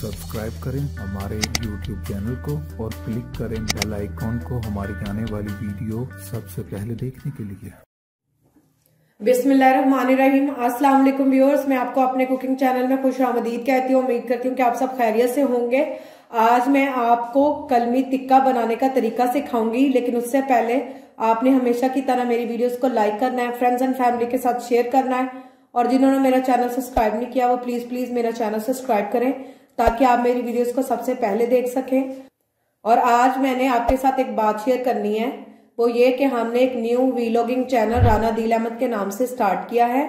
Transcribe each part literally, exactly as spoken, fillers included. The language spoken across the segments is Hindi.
सब्सक्राइब करें हमारे यूट्यूब चैनल को और क्लिक करें बेल आइकॉन को हमारी आने वाली वीडियो सबसे पहले देखने के लिए। बिस्मिल्लाहिर्रहमानिर्रहीम। अस्सलाम वालेकुम व्यूअर्स, मैं आपको अपने कुकिंग चैनल में खुश आमदीद कहती हूँ। उम्मीद करती हूँ कि आप सब खैरियत से होंगे। आज मैं आपको कलमी टिक्का बनाने का तरीका सिखाऊंगी, लेकिन उससे पहले आपने हमेशा की तरह मेरी वीडियोस को लाइक करना है, फ्रेंड्स एंड फैमिली के साथ शेयर करना है, और जिन्होंने मेरा चैनल सब्सक्राइब नहीं किया वो प्लीज प्लीज मेरा चैनल सब्सक्राइब करें ताकि आप मेरी वीडियोस को सबसे पहले देख सकें। और आज मैंने आपके साथ एक बात शेयर करनी है, वो ये कि हमने एक new vlogging channel Rana Adeel Ahmed के नाम से स्टार्ट किया है,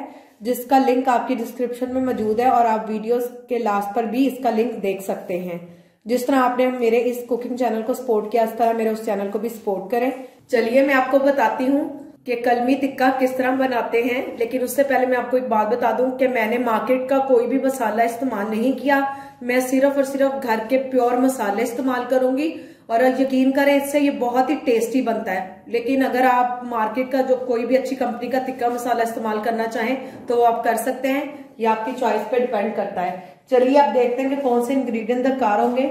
जिसका लिंक आपकी डिस्क्रिप्शन में मौजूद है और आप वीडियोस के लास्ट पर भी इसका लिंक देख सकते हैं। जिस तरह आपने मेरे इस कुकिंग चैनल को सपोर्ट किया, इस तरह मेरे उस चैनल को भी सपोर्ट करें। चलिए मैं आपको बताती हूँ कि कलमी टिक्का किस तरह बनाते हैं, लेकिन उससे पहले मैं आपको एक बात बता दूं कि मैंने मार्केट का कोई भी मसाला इस्तेमाल नहीं किया। मैं सिर्फ और सिर्फ घर के प्योर मसाले इस्तेमाल करूंगी और यकीन करें इससे ये बहुत ही टेस्टी बनता है। लेकिन अगर आप मार्केट का जो कोई भी अच्छी कंपनी का टिक्का मसाला इस्तेमाल करना चाहें तो वो आप कर सकते हैं, ये आपकी चॉइस पे डिपेंड करता है। चलिए आप देखते हैं कि कौन से इंग्रेडिएंट दरकार होंगे।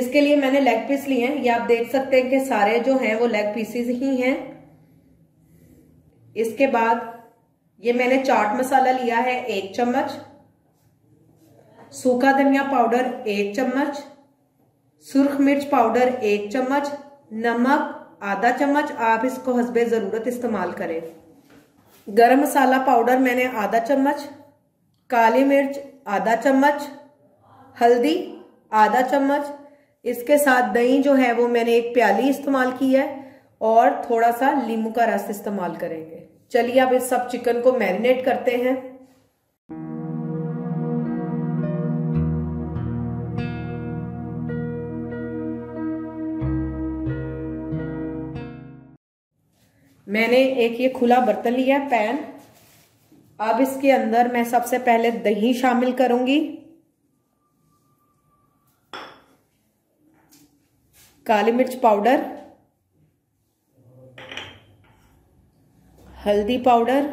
इसके लिए मैंने लेग पीस लिए हैं, ये आप देख सकते हैं कि सारे जो हैं वो लेग पीसेस ही हैं। इसके बाद ये मैंने चाट मसाला लिया है एक चम्मच, सूखा धनिया पाउडर एक चम्मच, सुर्ख मिर्च पाउडर एक चम्मच, नमक आधा चम्मच, आप इसको हस्बे ज़रूरत इस्तेमाल करें। गरम मसाला पाउडर मैंने आधा चम्मच, काली मिर्च आधा चम्मच, हल्दी आधा चम्मच। इसके साथ दही जो है वो मैंने एक प्याली इस्तेमाल की है और थोड़ा सा नींबू का रस इस्तेमाल करेंगे। चलिए अब इस सब चिकन को मैरिनेट करते हैं। मैंने एक ये खुला बर्तन लिया है, पैन। अब इसके अंदर मैं सबसे पहले दही शामिल करूंगी, काली मिर्च पाउडर, हल्दी पाउडर,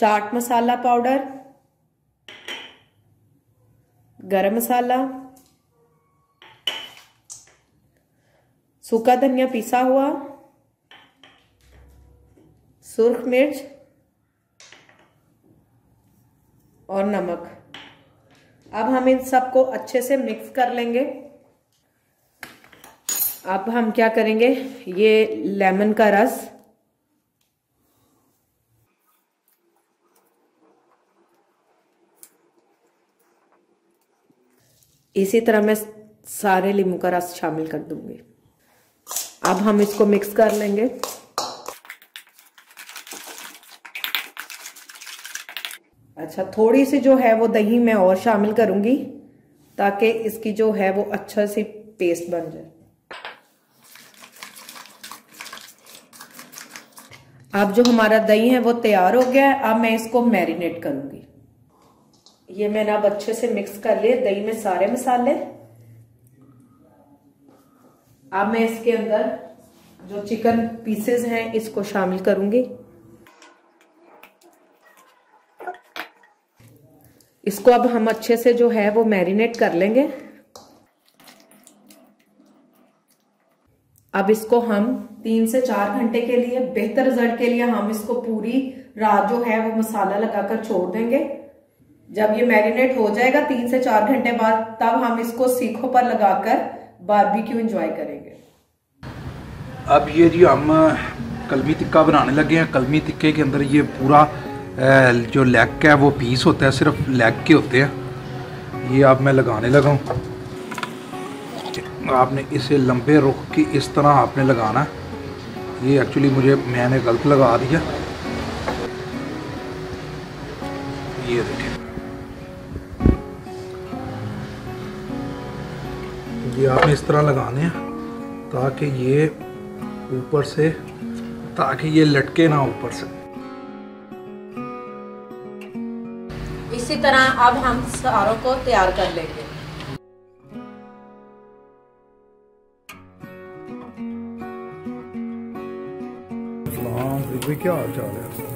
चाट मसाला पाउडर, गरम मसाला, सूखा धनिया पिसा हुआ, सुर्ख मिर्च और नमक। अब हम इन सबको अच्छे से मिक्स कर लेंगे। अब हम क्या करेंगे, ये लेमन का रस इसी तरह मैं सारे नींबू का रस शामिल कर दूंगी। अब हम इसको मिक्स कर लेंगे। अच्छा, थोड़ी सी जो है वो दही मैं और शामिल करूंगी ताकि इसकी जो है वो अच्छा सी पेस्ट बन जाए। अब जो हमारा दही है वो तैयार हो गया है, अब मैं इसको मैरिनेट करूंगी। ये मैंने अब अच्छे से मिक्स कर लिए दही में सारे मसाले। अब मैं इसके अंदर जो चिकन पीसेस हैं इसको शामिल करूंगी। इसको अब हम अच्छे से जो है वो मैरिनेट कर लेंगे। अब इसको हम तीन से चार घंटे के लिए बेहतर रिजल्ट के लिए हम इसको पूरी रात जो है वो मसाला लगाकर छोड़ देंगे। जब ये मैरिनेट हो जाएगा तीन से चार घंटे बाद, तब हम इसको सीखों पर लगाकर बारबेक्यू एंजॉय करेंगे। अब ये जी हम कलमी टिक्का बनाने लगे हैं। कलमी टिक्के के अंदर ये पूरा जो लेग का है वो पीस होता है, सिर्फ लेग के होते हैं। ये अब मैं लगाने लगा हूँ। आपने इसे लंबे रुख की इस तरह आपने लगाना है। ये एक्चुअली मुझे मैंने गलत लगा दिया। ये देखिए, ये आपने इस तरह लगाने हैं ताकि ये ऊपर से ताकि ये लटके ना ऊपर से। इसी तरह अब हम सारों को तैयार कर लेंगे। क्या हाल चाल है?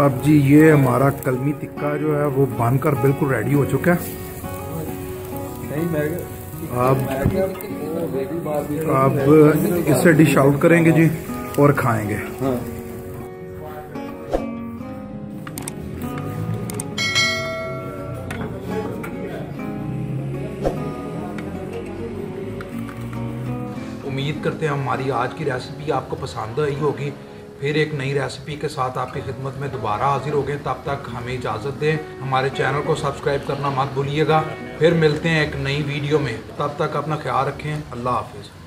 अब जी ये हमारा कलमी टिक्का जो है वो बनकर बिल्कुल रेडी हो चुका है। अब अब इससे डिश आउट करेंगे जी और खाएंगे। हाँ। उम्मीद करते हैं हमारी आज की रेसिपी आपको पसंद आई होगी। फिर एक नई रेसिपी के साथ आपकी खिदमत में दोबारा हाजिर हो गए। तब तक हमें इजाज़त दें। हमारे चैनल को सब्सक्राइब करना मत भूलिएगा। फिर मिलते हैं एक नई वीडियो में। तब तक अपना ख्याल रखें। अल्लाह हाफिज़।